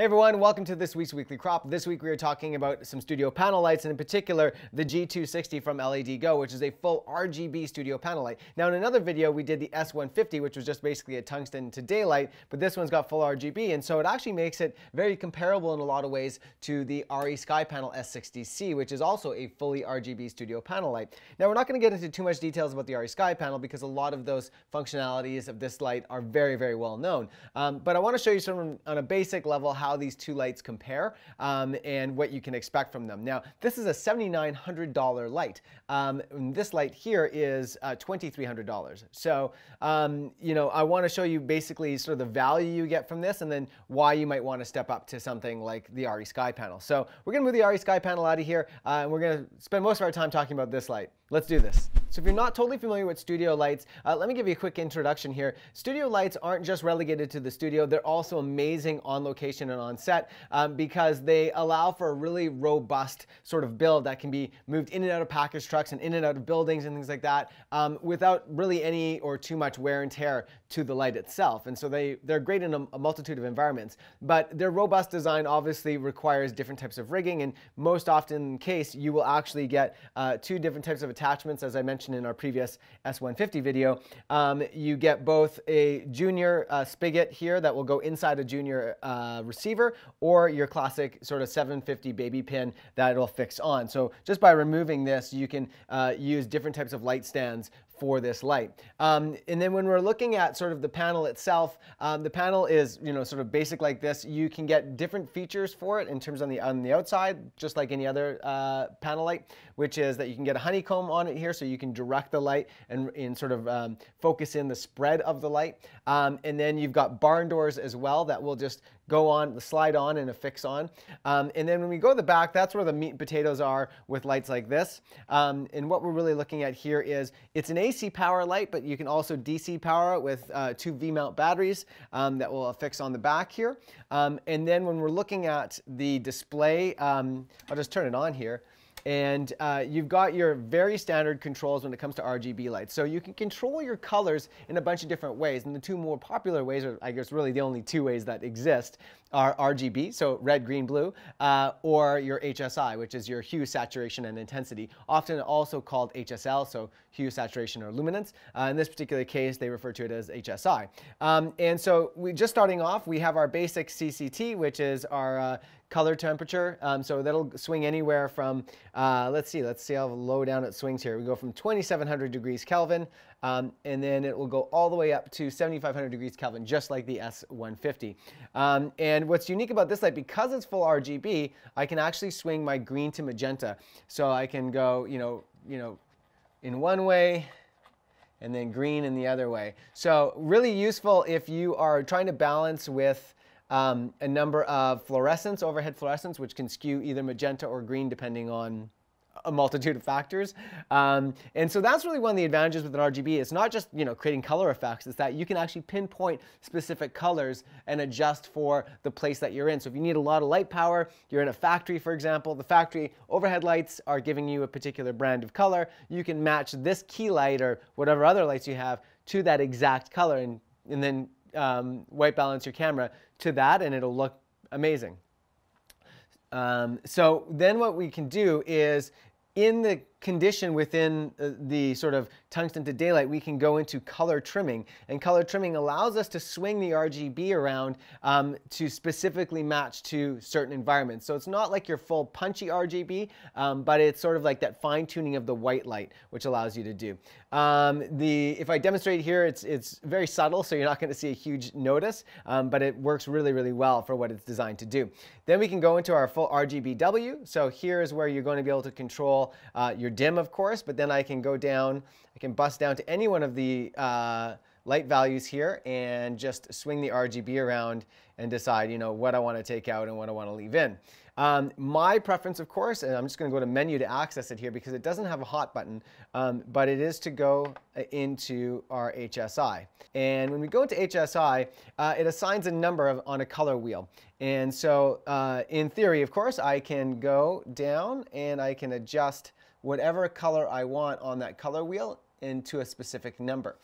Hey everyone, welcome to this week's Weekly Crop. This week we are talking about some studio panel lights, and in particular the G260 from LEDGO, which is a full RGB studio panel light. Now in another video we did the S150, which was just basically a tungsten to daylight, but this one's got full RGB, and so it actually makes it very comparable in a lot of ways to the ARRI SkyPanel S60C, which is also a fully RGB studio panel light. Now we're not going to get into too much details about the ARRI SkyPanel because a lot of those functionalities of this light are very, very well known. But I want to show you sort of on a basic level how these two lights compare and what you can expect from them. Now, this is a $7,900 light. This light here is $2,300. So, you know, I want to show you basically sort of the value you get from this and then why you might want to step up to something like the ARRI SkyPanel. So we're going to move the ARRI SkyPanel out of here and we're going to spend most of our time talking about this light. Let's do this. So if you're not totally familiar with studio lights, let me give you a quick introduction here. Studio lights aren't just relegated to the studio, they're also amazing on location and on set because they allow for a really robust sort of build that can be moved in and out of package trucks and in and out of buildings and things like that without really any or too much wear and tear to the light itself. And so they're great in a multitude of environments, but their robust design obviously requires different types of rigging, and most often case you will actually get two different types of attachments, as I mentioned in our previous S150 video. You get both a junior spigot here that will go inside a junior receiver, or your classic sort of 750 baby pin that it'll fix on. So just by removing this, you can use different types of light stands for this light. And then when we're looking at sort of the panel itself, the panel is, you know, sort of basic like this. You can get different features for it in terms on the outside, just like any other panel light, which is that you can get a honeycomb on it here, so you can direct the light and sort of focus in the spread of the light. And then you've got barn doors as well that will just go on, slide on and affix on. And then when we go to the back, that's where the meat and potatoes are with lights like this. And what we're really looking at here is it's an AC power light, but you can also DC power it with two V-mount batteries that will affix on the back here. And then when we're looking at the display, I'll just turn it on here. And you've got your very standard controls when it comes to RGB lights. So you can control your colors in a bunch of different ways, and the two more popular ways, or I guess really the only two ways that exist, are RGB, so red, green, blue, or your HSI, which is your hue, saturation, and intensity, often also called HSL, so hue, saturation, or luminance. In this particular case, they refer to it as HSI. And so we just starting off, we have our basic CCT, which is our color temperature, so that'll swing anywhere from, let's see how low down it swings here. We go from 2700 degrees Kelvin, and then it will go all the way up to 7500 degrees Kelvin, just like the S150. And what's unique about this light, because it's full RGB, I can actually swing my green to magenta. So I can go, you know, in one way, and then green in the other way. So really useful if you are trying to balance with a number of fluorescents, overhead fluorescents, which can skew either magenta or green depending on a multitude of factors. And so that's really one of the advantages with an RGB. It's not just, you know, creating color effects, it's that you can actually pinpoint specific colors and adjust for the place that you're in. So if you need a lot of light power, you're in a factory, for example, the factory overhead lights are giving you a particular brand of color, you can match this key light or whatever other lights you have to that exact color and then white balance your camera to that, and it'll look amazing. So then what we can do is, in the condition within the sort of tungsten to daylight, we can go into color trimming, and color trimming allows us to swing the RGB around to specifically match to certain environments. So it's not like your full punchy RGB, but it's sort of like that fine tuning of the white light, which allows you to do. If I demonstrate here, it's very subtle, so you're not going to see a huge notice, but it works really, really well for what it's designed to do. Then we can go into our full RGBW. So here is where you're going to be able to control your dim, of course, but then I can go down, I can bust down to any one of the light values here and just swing the RGB around and decide, you know, what I want to take out and what I want to leave in. My preference, of course, and I'm just going to go to menu to access it here because it doesn't have a hot button, but it is to go into our HSI. And when we go into HSI, it assigns a number on a color wheel. And so in theory, of course, I can go down and I can adjust whatever color I want on that color wheel into a specific number.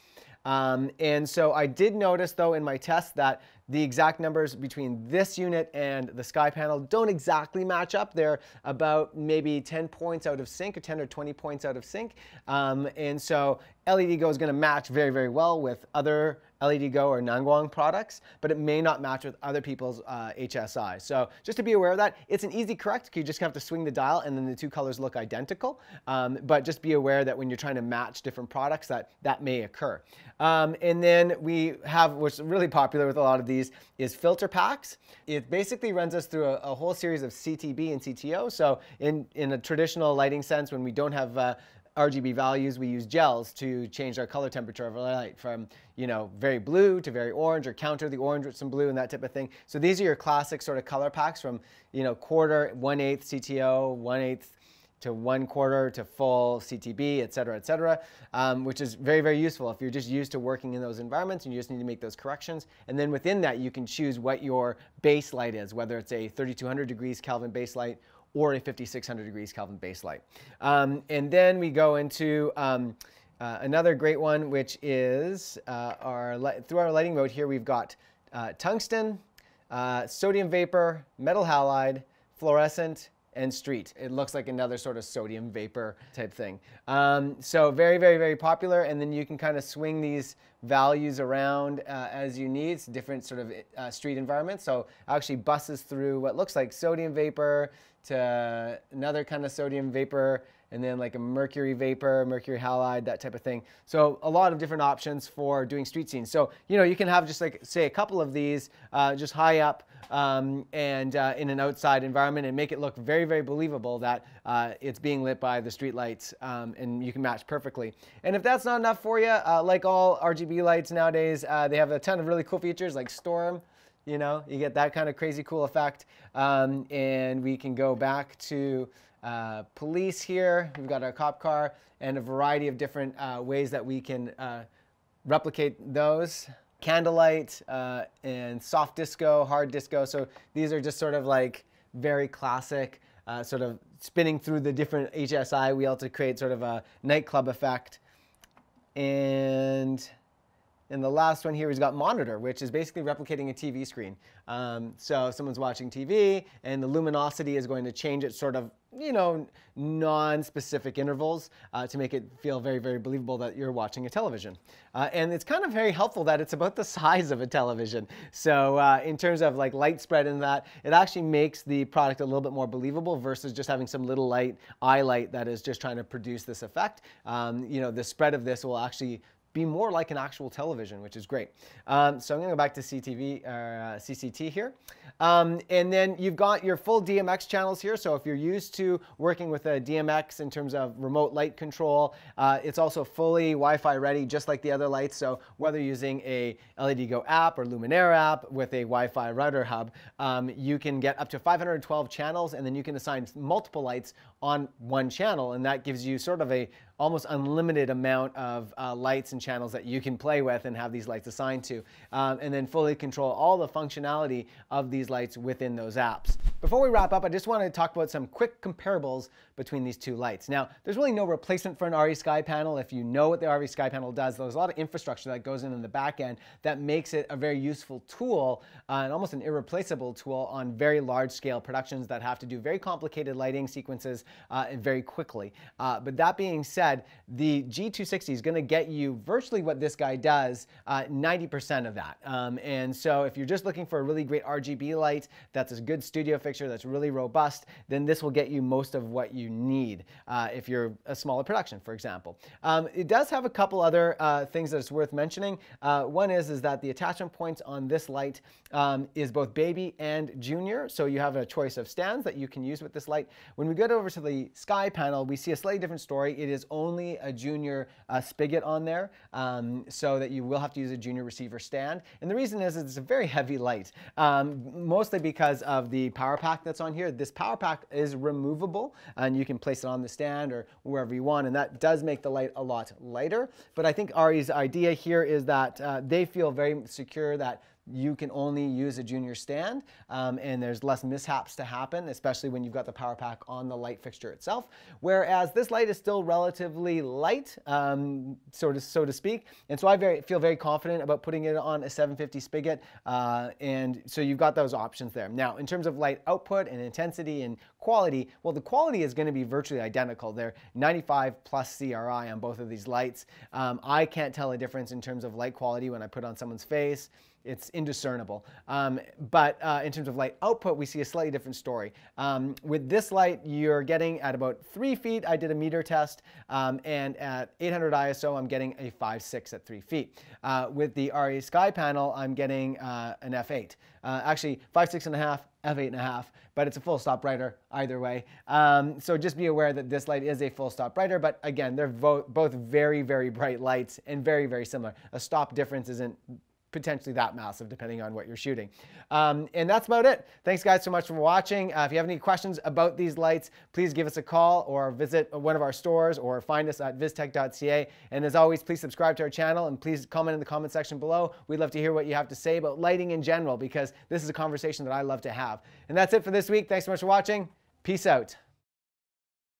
And so I did notice, though, in my test that the exact numbers between this unit and the sky panel don't exactly match up. They're about maybe 10 points out of sync, or 10 or 20 points out of sync. And so LEDGO is going to match very, very well with other LEDGO or Nanguang products, but it may not match with other people's HSI. So just to be aware of that, it's an easy correct. You just have to swing the dial and then the two colors look identical. But just be aware that when you're trying to match different products, that may occur. And then we have, what's really popular with a lot of these, is filter packs. It basically runs us through a whole series of CTB and CTO. So in a traditional lighting sense, when we don't have RGB values, we use gels to change our color temperature of our light from, you know, very blue to very orange, or counter the orange with some blue and that type of thing. So these are your classic sort of color packs from, you know, quarter, 1/8 CTO, 1/8 to 1/4 to full CTB, et cetera, which is very, very useful if you're just used to working in those environments and you just need to make those corrections. And then within that, you can choose what your base light is, whether it's a 3200 degrees Kelvin base light or a 5600 degrees Kelvin base light. And then we go into another great one, which is through our lighting mode here, we've got tungsten, sodium vapor, metal halide, fluorescent, and street. It looks like another sort of sodium vapor type thing. So very, very, very popular. And then you can kind of swing these values around as you need. It's different sort of street environments. So actually buses through what looks like sodium vapor to another kind of sodium vapor, and then like a mercury vapor, mercury halide, that type of thing. So a lot of different options for doing street scenes. So, you know, you can have just like, say, a couple of these just high up and in an outside environment and make it look very, very believable that it's being lit by the street lights, and you can match perfectly. And if that's not enough for you, like all RGB lights nowadays, they have a ton of really cool features like storm. You know, you get that kind of crazy cool effect. And we can go back to police here. We've got our cop car and a variety of different ways that we can replicate those. Candlelight and soft disco, hard disco. So these are just sort of like very classic sort of spinning through the different HSI wheel to create sort of a nightclub effect. And the last one here, we've got monitor, which is basically replicating a TV screen. So someone's watching TV and the luminosity is going to change at sort of, you know, non-specific intervals to make it feel very, very believable that you're watching a television. And it's kind of very helpful that it's about the size of a television. So in terms of like light spread and that, it actually makes the product a little bit more believable versus just having some little light, eye light that is just trying to produce this effect. You know, the spread of this will actually be more like an actual television, which is great. So I'm going to go back to CCT here. And then you've got your full DMX channels here. So if you're used to working with a DMX in terms of remote light control, it's also fully Wi-Fi ready, just like the other lights. So whether using a LEDGO app or Luminaire app with a Wi-Fi router hub, you can get up to 512 channels, and then you can assign multiple lights on one channel, and that gives you sort of a almost unlimited amount of lights and channels that you can play with and have these lights assigned to, and then fully control all the functionality of these lights within those apps. Before we wrap up, I just want to talk about some quick comparables between these two lights. Now, there's really no replacement for an ARRI SkyPanel. If you know what the ARRI SkyPanel does, there's a lot of infrastructure that goes in the back end that makes it a very useful tool and almost an irreplaceable tool on very large scale productions that have to do very complicated lighting sequences and very quickly. But that being said, the G260 is going to get you virtually what this guy does, 90% of that. And so if you're just looking for a really great RGB light that's a good studio fixture that's really robust, then this will get you most of what you need if you're a smaller production, for example. It does have a couple other things that's worth mentioning. One is that the attachment points on this light is both baby and junior, so you have a choice of stands that you can use with this light. When we go over to the sky panel, we see a slightly different story. It is only a junior spigot on there, so that you will have to use a junior receiver stand. And the reason is it's a very heavy light, mostly because of the power pack that's on here. This power pack is removable and you can place it on the stand or wherever you want, and that does make the light a lot lighter. But I think ARRI's idea here is that they feel very secure that you can only use a junior stand, and there's less mishaps to happen, especially when you've got the power pack on the light fixture itself. Whereas this light is still relatively light, so to speak, and so I feel very confident about putting it on a 750 spigot, and so you've got those options there. Now, in terms of light output and intensity and quality, well, the quality is going to be virtually identical. They're 95 plus CRI on both of these lights. I can't tell a difference in terms of light quality when I put on someone's face. It's indiscernible. But in terms of light output, we see a slightly different story. With this light, you're getting at about 3 feet. I did a meter test, and at 800 ISO, I'm getting a 5.6 at 3 feet. With the ARRI SkyPanel, I'm getting an F8. Actually, 5.6 and a half, F8 and a half, but it's a full stop brighter either way. So just be aware that this light is a full stop brighter, but again, they're both very, very bright lights and very, very similar. A stop difference isn't potentially that massive depending on what you're shooting. And that's about it. Thanks guys so much for watching. If you have any questions about these lights, please give us a call or visit one of our stores or find us at Vistek.ca. And as always, please subscribe to our channel and please comment in the comment section below. We'd love to hear what you have to say about lighting in general, because this is a conversation that I love to have. And that's it for this week. Thanks so much for watching. Peace out.